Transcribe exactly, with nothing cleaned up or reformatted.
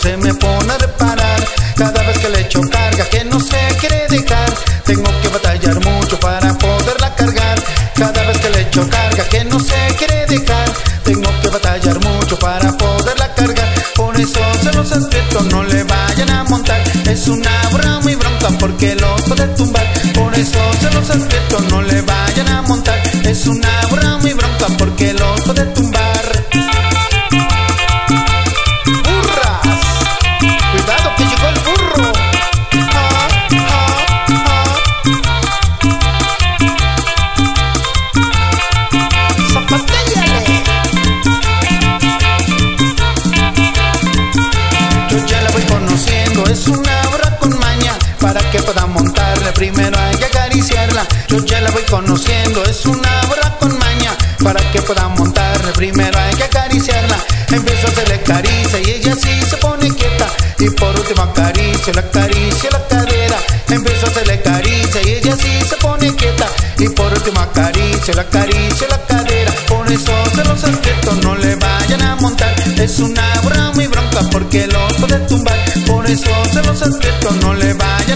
se me pone a reparar. Cada vez que le echo carga que no se quiere dejar, tengo que batallar mucho para poderla cargar. Cada vez que le echo carga que no se quiere dejar, tengo que batallar mucho para poderla cargar. Por eso se los advierto, no le vayan a montar, es una burra muy bronca porque los puede tumbar. Por eso se los advierto, no le vayan a montar, es una burra muy bronca porque los puede tumbar. Es una burra con maña, para que pueda montarle primero hay que acariciarla. Yo ya la voy conociendo, es una burra con maña, para que pueda montarle primero hay que acariciarla. Empiezo a hacerle caricia y ella sí se pone quieta, y por último acaricio, la acaricio la cadera. Empiezo a hacerle caricia y ella sí se pone quieta, y por último acaricio, la acaricio la cadera. Por eso se los advierto, no le vayan a montar, es una burra muy bronca porque los puede tumbar. Por eso se los advierto, no le vaya